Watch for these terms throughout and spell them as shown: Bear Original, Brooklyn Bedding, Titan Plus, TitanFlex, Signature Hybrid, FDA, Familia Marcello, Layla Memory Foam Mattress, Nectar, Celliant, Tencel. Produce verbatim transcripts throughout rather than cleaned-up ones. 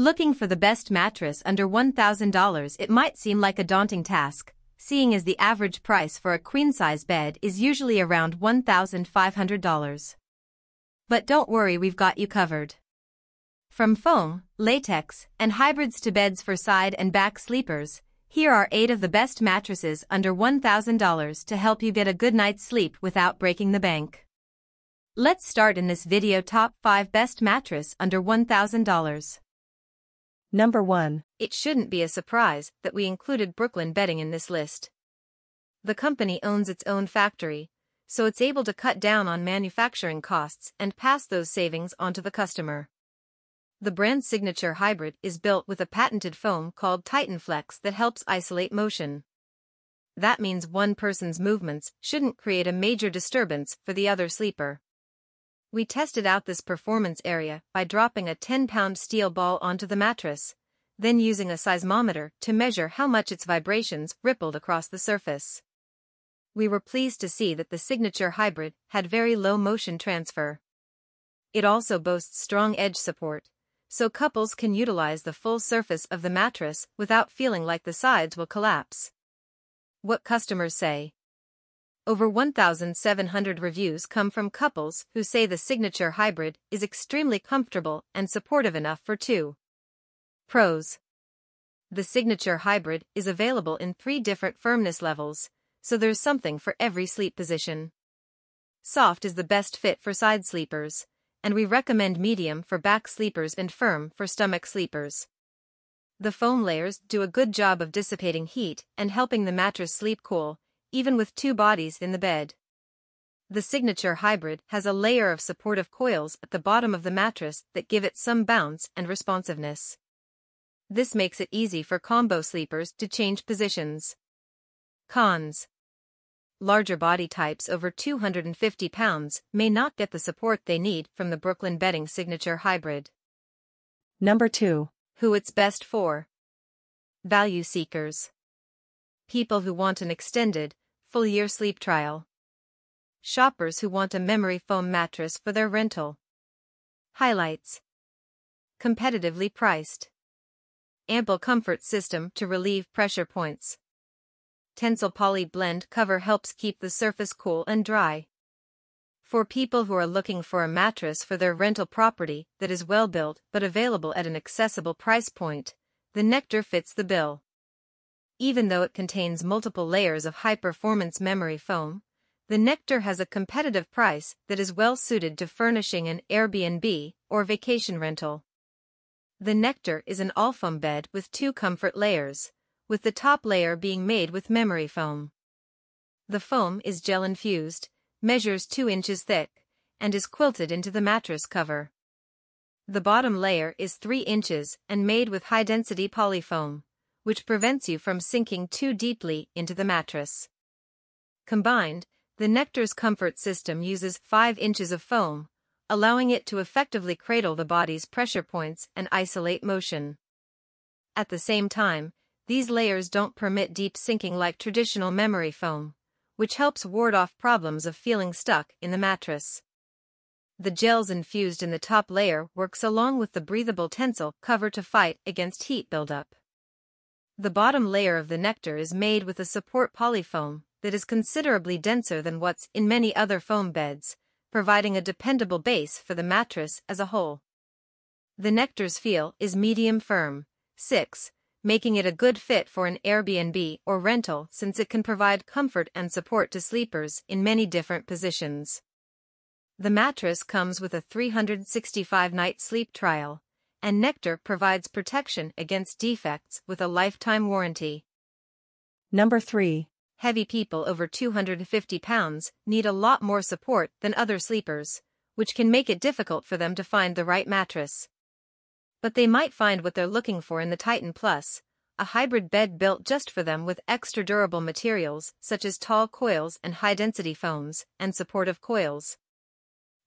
Looking for the best mattress under one thousand dollars, it might seem like a daunting task, seeing as the average price for a queen-size bed is usually around one thousand five hundred dollars. But don't worry, we've got you covered. From foam, latex, and hybrids to beds for side and back sleepers, here are eight of the best mattresses under one thousand dollars to help you get a good night's sleep without breaking the bank. Let's start in this video top five best mattress under one thousand dollars. Number one. It shouldn't be a surprise that we included Brooklyn Bedding in this list. The company owns its own factory, so it's able to cut down on manufacturing costs and pass those savings onto the customer. The brand's signature hybrid is built with a patented foam called TitanFlex that helps isolate motion. That means one person's movements shouldn't create a major disturbance for the other sleeper. We tested out this performance area by dropping a ten pound steel ball onto the mattress, then using a seismometer to measure how much its vibrations rippled across the surface. We were pleased to see that the signature hybrid had very low motion transfer. It also boasts strong edge support, so couples can utilize the full surface of the mattress without feeling like the sides will collapse. What customers say. Over one thousand seven hundred reviews come from couples who say the signature hybrid is extremely comfortable and supportive enough for two. Pros. The signature hybrid is available in three different firmness levels, so there's something for every sleep position. Soft is the best fit for side sleepers, and we recommend medium for back sleepers and firm for stomach sleepers. The foam layers do a good job of dissipating heat and helping the mattress sleep cool, even with two bodies in the bed. The signature hybrid has a layer of supportive coils at the bottom of the mattress that give it some bounce and responsiveness. This makes it easy for combo sleepers to change positions. Cons. Larger body types over two hundred fifty pounds may not get the support they need from the Brooklyn Bedding signature hybrid. Number two. Who it's best for. Value seekers. People who want an extended, full-year sleep trial. Shoppers who want a memory foam mattress for their rental. Highlights. Competitively priced. Ample comfort system to relieve pressure points. Tencel poly blend cover helps keep the surface cool and dry. For people who are looking for a mattress for their rental property that is well built but available at an accessible price point, the Nectar fits the bill. Even though it contains multiple layers of high-performance memory foam, the Nectar has a competitive price that is well suited to furnishing an Airbnb or vacation rental. The Nectar is an all-foam bed with two comfort layers, with the top layer being made with memory foam. The foam is gel-infused, measures two inches thick, and is quilted into the mattress cover. The bottom layer is three inches and made with high-density polyfoam, which prevents you from sinking too deeply into the mattress. Combined, the Nectar's comfort system uses five inches of foam, allowing it to effectively cradle the body's pressure points and isolate motion. At the same time, these layers don't permit deep sinking like traditional memory foam, which helps ward off problems of feeling stuck in the mattress. The gels infused in the top layer works along with the breathable Tencel cover to fight against heat buildup. The bottom layer of the Nectar is made with a support polyfoam that is considerably denser than what's in many other foam beds, providing a dependable base for the mattress as a whole. The Nectar's feel is medium firm, six, making it a good fit for an Airbnb or rental since it can provide comfort and support to sleepers in many different positions. The mattress comes with a three hundred sixty-five night sleep trial, and Nectar provides protection against defects with a lifetime warranty. Number three. Heavy people over two hundred fifty pounds need a lot more support than other sleepers, which can make it difficult for them to find the right mattress. But they might find what they're looking for in the Titan Plus, a hybrid bed built just for them with extra durable materials such as tall coils and high-density foams and supportive coils.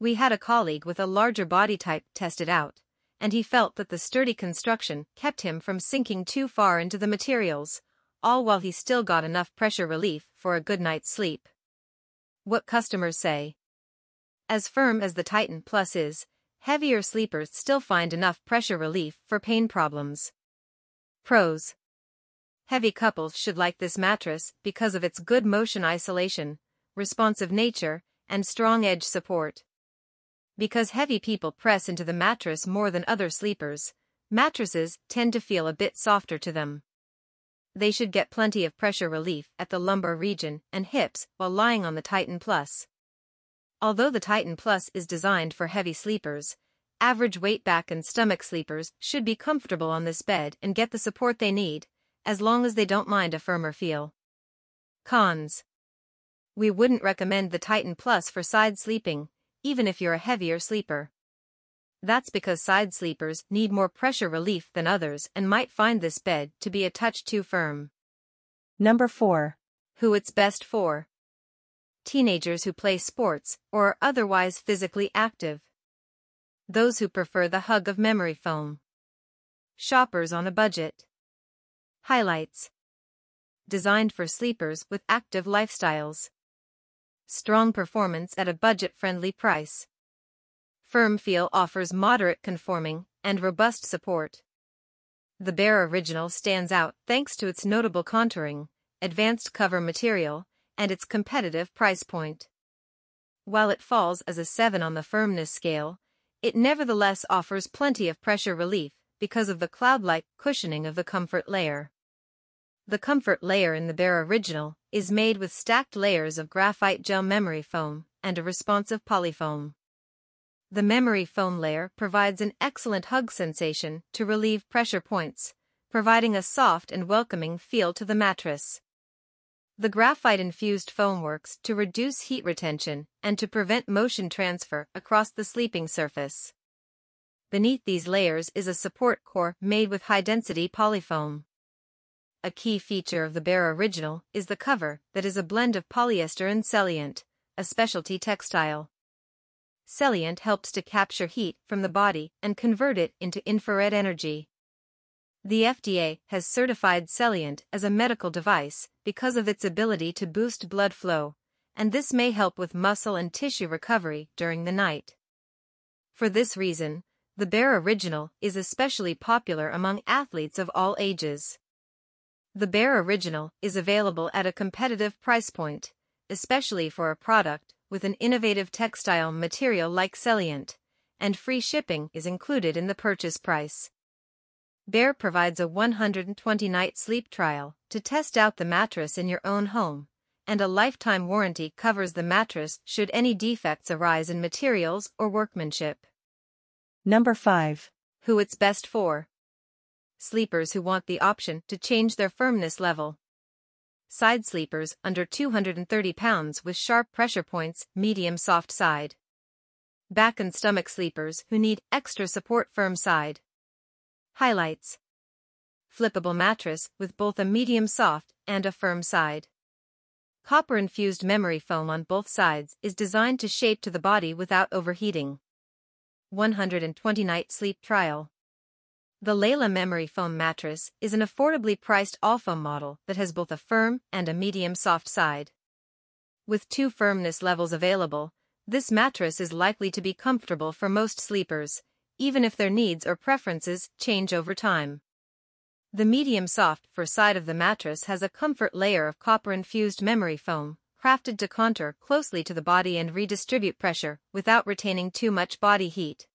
We had a colleague with a larger body type test it out, and he felt that the sturdy construction kept him from sinking too far into the materials, all while he still got enough pressure relief for a good night's sleep. What customers say. As firm as the Titan Plus is, heavier sleepers still find enough pressure relief for pain problems. Pros. Heavy couples should like this mattress because of its good motion isolation, responsive nature, and strong edge support. Because heavy people press into the mattress more than other sleepers, mattresses tend to feel a bit softer to them. They should get plenty of pressure relief at the lumbar region and hips while lying on the Titan Plus. Although the Titan Plus is designed for heavy sleepers, average weight back and stomach sleepers should be comfortable on this bed and get the support they need, as long as they don't mind a firmer feel. Cons. We wouldn't recommend the Titan Plus for side sleeping, even if you're a heavier sleeper. That's because side sleepers need more pressure relief than others and might find this bed to be a touch too firm. Number four. Who it's best for. Teenagers who play sports or are otherwise physically active. Those who prefer the hug of memory foam. Shoppers on a budget. Highlights. Designed for sleepers with active lifestyles. Strong performance at a budget-friendly price. Firm feel offers moderate conforming and robust support. The Bear Original stands out thanks to its notable contouring, advanced cover material, and its competitive price point. While it falls as a seven on the firmness scale, it nevertheless offers plenty of pressure relief because of the cloud-like cushioning of the comfort layer. The comfort layer in the Bear Original is made with stacked layers of graphite gel memory foam and a responsive polyfoam. The memory foam layer provides an excellent hug sensation to relieve pressure points, providing a soft and welcoming feel to the mattress. The graphite-infused foam works to reduce heat retention and to prevent motion transfer across the sleeping surface. Beneath these layers is a support core made with high-density polyfoam. A key feature of the Bear Original is the cover that is a blend of polyester and Celliant, a specialty textile. Celliant helps to capture heat from the body and convert it into infrared energy. The F D A has certified Celliant as a medical device because of its ability to boost blood flow, and this may help with muscle and tissue recovery during the night. For this reason, the Bear Original is especially popular among athletes of all ages. The Bear Original is available at a competitive price point, especially for a product with an innovative textile material like Celliant, and free shipping is included in the purchase price. Bear provides a one hundred twenty night sleep trial to test out the mattress in your own home, and a lifetime warranty covers the mattress should any defects arise in materials or workmanship. Number five. Who it's best for. Sleepers who want the option to change their firmness level. Side sleepers under two hundred thirty pounds with sharp pressure points, medium soft side. Back and stomach sleepers who need extra support, firm side. Highlights. Flippable mattress with both a medium soft and a firm side. Copper-infused memory foam on both sides is designed to shape to the body without overheating. one hundred twenty night sleep trial. The Layla Memory Foam Mattress is an affordably priced all-foam model that has both a firm and a medium soft side. With two firmness levels available, this mattress is likely to be comfortable for most sleepers, even if their needs or preferences change over time. The medium soft fur side of the mattress has a comfort layer of copper-infused memory foam, crafted to contour closely to the body and redistribute pressure without retaining too much body heat.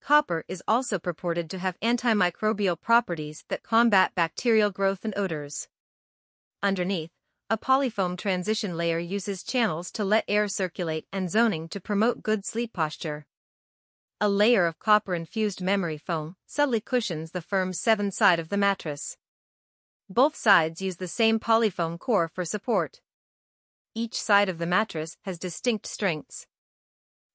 Copper is also purported to have antimicrobial properties that combat bacterial growth and odors. Underneath, a polyfoam transition layer uses channels to let air circulate and zoning to promote good sleep posture. A layer of copper-infused memory foam subtly cushions the firm seven side of the mattress. Both sides use the same polyfoam core for support. Each side of the mattress has distinct strengths.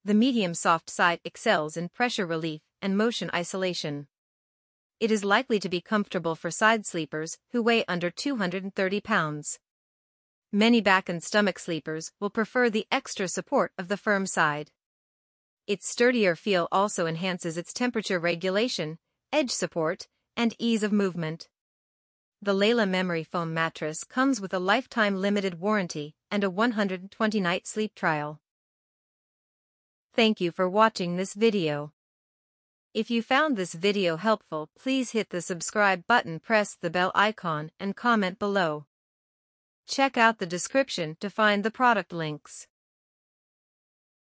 The medium soft side excels in pressure relief and motion isolation. It is likely to be comfortable for side sleepers who weigh under two hundred thirty pounds. Many back and stomach sleepers will prefer the extra support of the firm side. Its sturdier feel also enhances its temperature regulation, edge support, and ease of movement. The Layla Memory Foam Mattress comes with a lifetime limited warranty and a one hundred twenty night sleep trial. Thank you for watching this video. If you found this video helpful, please hit the subscribe button, press the bell icon, and comment below. Check out the description to find the product links.